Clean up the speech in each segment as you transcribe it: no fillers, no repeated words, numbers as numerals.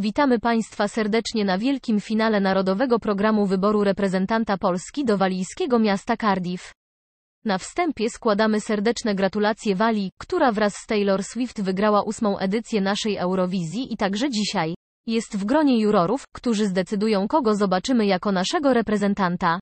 Witamy Państwa serdecznie na wielkim finale Narodowego Programu Wyboru Reprezentanta Polski do walijskiego miasta Cardiff. Na wstępie składamy serdeczne gratulacje Walii, która wraz z Taylor Swift wygrała 8. edycję naszej Eurowizji i także dzisiaj jest w gronie jurorów, którzy zdecydują, kogo zobaczymy jako naszego reprezentanta.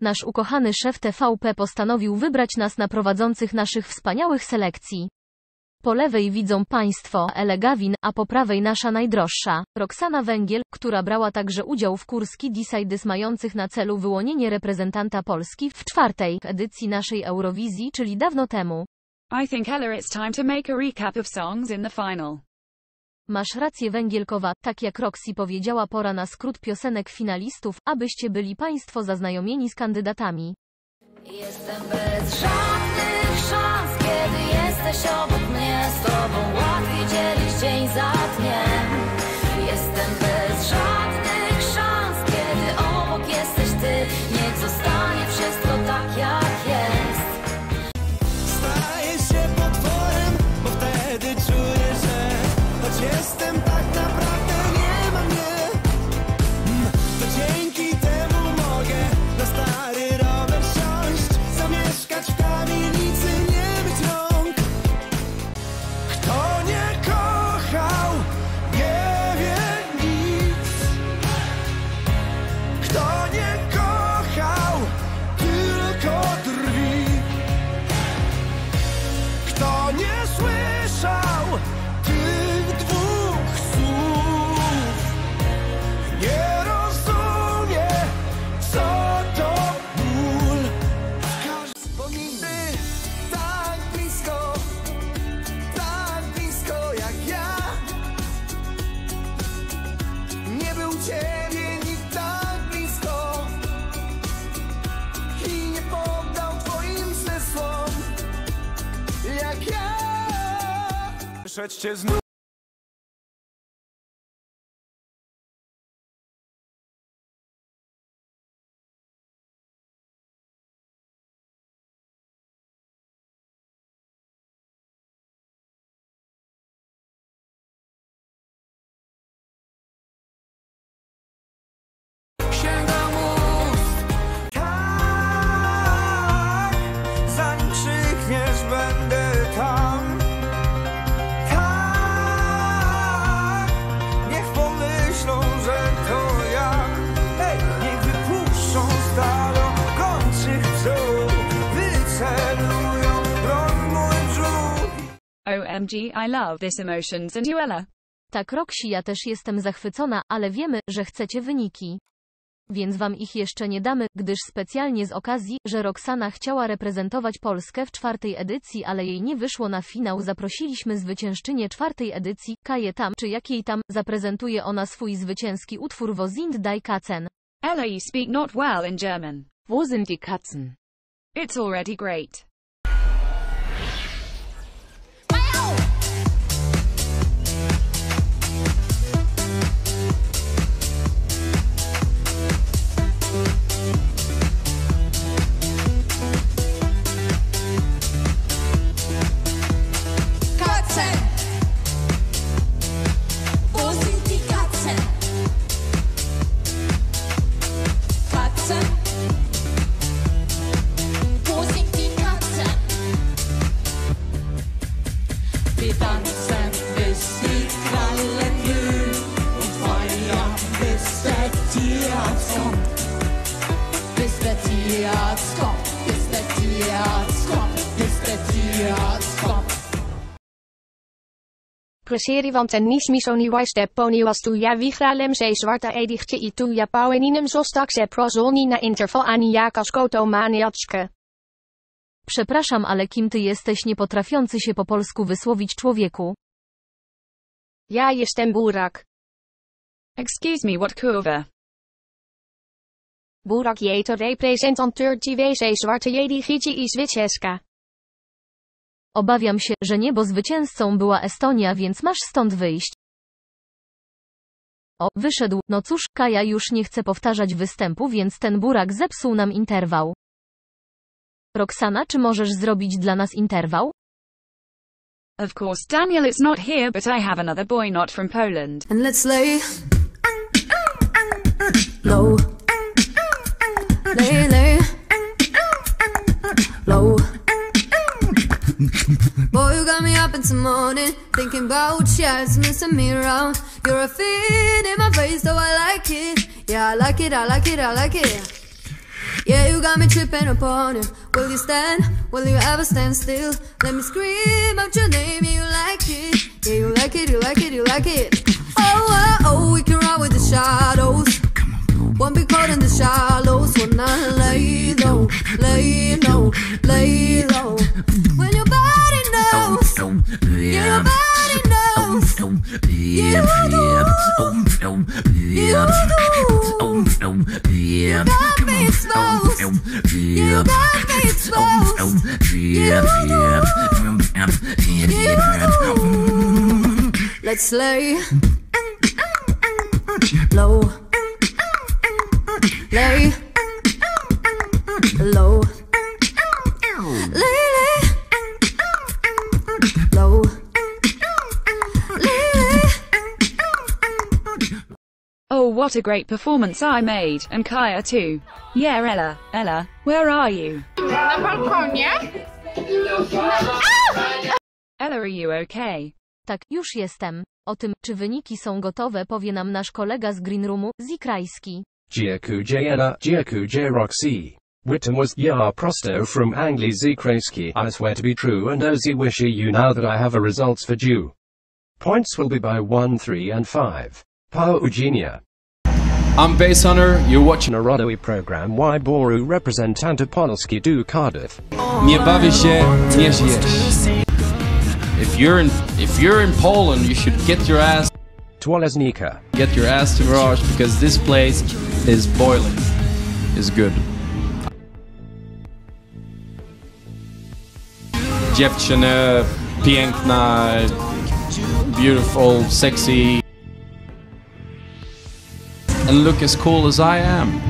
Nasz ukochany szef TVP postanowił wybrać nas na prowadzących naszych wspaniałych selekcji. Po lewej widzą Państwo Ele Gawin, a po prawej nasza najdroższa, Roxana Węgiel, która brała także udział w Kurski Decidys mających na celu wyłonienie reprezentanta Polski w 4. edycji naszej Eurowizji, czyli dawno temu. I think, Ella, it's time to make a recap of songs in the final. Masz rację, Węgielkowa, tak jak Roxy powiedziała, pora na skrót piosenek finalistów, abyście byli Państwo zaznajomieni z kandydatami. Jestem bez żadnych szans, kiedy jesteś obok mnie, z tobą łatwiej dzielić dzień za dniem. Jestem bez żadnych szans, kiedy obok jesteś ty, niech zostanie wszystko tak jak jest. Stajesz się potworem, bo wtedy czuję, że choć jestem tak naprawdę nie ma mnie, to dzięki temu mogę na stary rower siąść, zamieszkać w kamienicy, nie być rąk. Kto nie kochał, nie wie nic. Kto nie kochał, tylko drwi. Kto nie słyszał tych dwóch słów, nie rozumie, co to ból. Wspomnimy tak blisko jak ja. Nie był ciebie nikt tak blisko i nie poddał twoim zmysłom jak ja. Przeczcie znów. Sięgam ust. Tak, zanim krzykniesz, będę tam. Tak, niech pomyślą, że to ja. Ej, niech wypuszczą stalo gończych psów, wycelują broń mój brzuch. OMG, I love this emotions and you, Ella. Tak, Roxy, ja też jestem zachwycona, ale wiemy, że chcecie wyniki. Więc wam ich jeszcze nie damy, gdyż specjalnie z okazji, że Roxana chciała reprezentować Polskę w 4. edycji, ale jej nie wyszło na finał, zaprosiliśmy zwyciężczynię 4. edycji, Kaję Tam, czy jak jej tam, zaprezentuje ona swój zwycięski utwór Wo sind die Katzen. Ella, you speak not well in German. Wo sind die Katzen? It's already great. Preseri want en nis misoniwais de poniwas tu ja wigralem se zwarte edigtje i tu ja paueninem zostak se prozoni na interval ani jakas koto maniatske. Przepraszam, ale kim ty jesteś, niepotrafiący się po polsku wysłowić człowieku? Ja jestem Burak. Excuse me, what kurwa? Burak je to reprezentanteur GWC zwarte jedigitje i Zwitserska. Obawiam się, że nie, bo zwycięzcą była Estonia, więc masz stąd wyjść. O, wyszedł, no cóż, Kaja już nie chce powtarzać występu, więc ten Burak zepsuł nam interwał. Roxana, czy możesz zrobić dla nas interwał? Of course Daniel is not here, but I have another boy not from Poland. And let's lay low. Lay, lay low. Boy, you got me up in the morning, thinking about you, it's missing me around. You're a fit in my face, though I like it. Yeah, I like it, I like it, I like it. Yeah, you got me tripping upon you. Will you stand? Will you ever stand still? Let me scream out your name, yeah, you like it. Yeah, you like it, you like it, you like it. Oh, oh, we can ride with the shadows. Won't be caught in the shallows. When I lay low, lay low, lay low. When your body knows. Yeah, your body knows. Yeah, you do. Yeah, you do. You got me exposed. You got me exposed. You do. You. Let's lay low. Lay low. Lay lay low. Oh, what a great performance I made, and Kaya too. Yeah, Ella, Ella, where are you? Na balkonie. Ella, are you okay? Tak, już jestem. O tym, czy wyniki są gotowe, powie nam nasz kolega z Greenroomu, Zikrajski. Dziękuję Ella, dziękuję Roxy. Was ja prosto from Anglii Zikrajski. I swear to be true and Ozy wish you now that I have a results for you. Points will be by 1, 3 and 5. Pao Eugenia. I'm Basshunter, you're watching a Narodowy program Wyboru representanta Polski do Cardiff. Nie bawię się, nie żyjesz. If you're in Poland, you should get your ass to Olesnika. Get your ass to Raj, because this place is boiling. It's good. Dziewczyna piękna, beautiful, sexy. And look as cool as I am.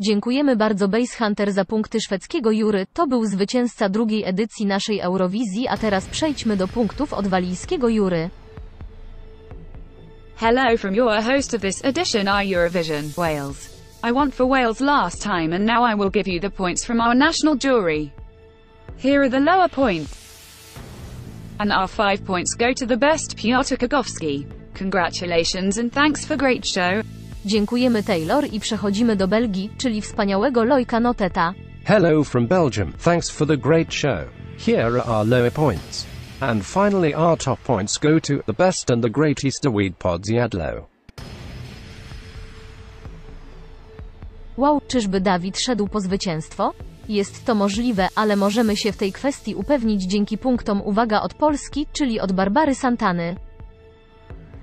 Dziękujemy bardzo Basshunter za punkty szwedzkiego jury, to był zwycięzca drugiej edycji naszej Eurowizji, a teraz przejdźmy do punktów od walijskiego jury. Hello from your host of this edition our Eurovision, Wales. I won for Wales last time and now I will give you the points from our national jury. Here are the lower points. And our 5 points go to the best Piotr Kogowski. Congratulations and thanks for great show. Dziękujemy Taylor i przechodzimy do Belgii, czyli wspaniałego Loïca Noteta. Hello from Belgium, thanks for the great show. Here are our lower points. And finally our top points go to the best and the greatest Dawid Podsiadło. Wow, czyżby Dawid szedł po zwycięstwo? Jest to możliwe, ale możemy się w tej kwestii upewnić dzięki punktom uwaga od Polski, czyli od Barbary Santany.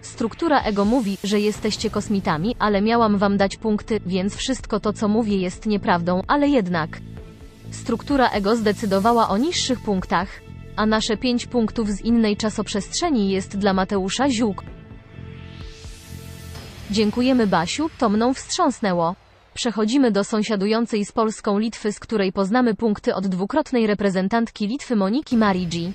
Struktura ego mówi, że jesteście kosmitami, ale miałam wam dać punkty, więc wszystko to co mówię jest nieprawdą, ale jednak. Struktura ego zdecydowała o niższych punktach, a nasze 5 punktów z innej czasoprzestrzeni jest dla Mateusza Ziółko. Dziękujemy Basiu, to mną wstrząsnęło. Przechodzimy do sąsiadującej z Polską Litwy, z której poznamy punkty od dwukrotnej reprezentantki Litwy Moniki Marigi.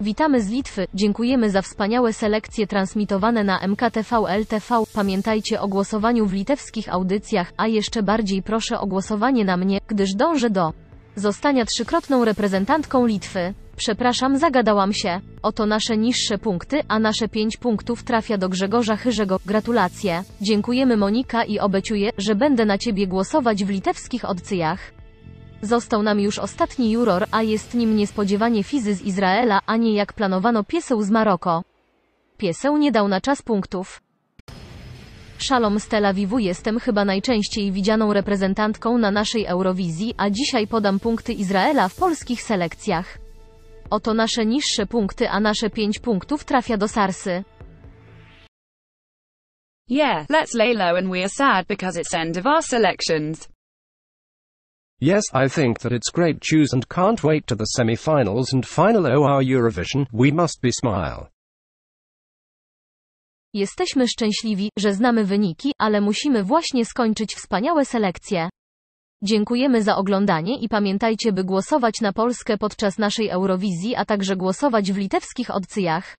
Witamy z Litwy, dziękujemy za wspaniałe selekcje transmitowane na MKTV-LTV, pamiętajcie o głosowaniu w litewskich audycjach, a jeszcze bardziej proszę o głosowanie na mnie, gdyż dążę do zostania 3-krotną reprezentantką Litwy. Przepraszam, zagadałam się. Oto nasze niższe punkty, a nasze 5 punktów trafia do Grzegorza Hyżego. Gratulacje. Dziękujemy Monika i obiecuję, że będę na ciebie głosować w litewskich audycjach. Został nam już ostatni juror, a jest nim niespodziewanie Fizy z Izraela, a nie jak planowano Pieseł z Maroko. Pieseł nie dał na czas punktów. Szalom z Tel Awiwu, jestem chyba najczęściej widzianą reprezentantką na naszej Eurowizji, a dzisiaj podam punkty Izraela w polskich selekcjach. Oto nasze niższe punkty, a nasze 5 punktów trafia do Sarsy. Yeah, let's lay low and we are sad because it's end of our selections. Yes, I think that it's great choose and can't wait to the semi-finals and final of our Eurovision, we must be smile. Jesteśmy szczęśliwi, że znamy wyniki, ale musimy właśnie skończyć wspaniałe selekcje. Dziękujemy za oglądanie i pamiętajcie, by głosować na Polskę podczas naszej Eurowizji, a także głosować w litewskich odcjach.